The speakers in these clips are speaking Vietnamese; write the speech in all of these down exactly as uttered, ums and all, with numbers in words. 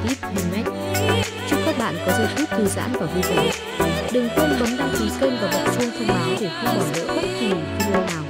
Creative Handmade. Chúc các bạn có giây phút thư giãn và vui vẻ. Đừng quên bấm đăng ký kênh và bật chuông thông báo để không bỏ lỡ bất kỳ video nào.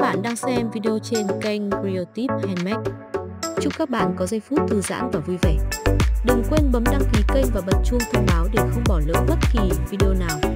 các bạn đang xem video trên kênh Real Tip Handmade. Chúc các bạn có giây phút thư giãn và vui vẻ. Đừng quên bấm đăng ký kênh và bật chuông thông báo để không bỏ lỡ bất kỳ video nào.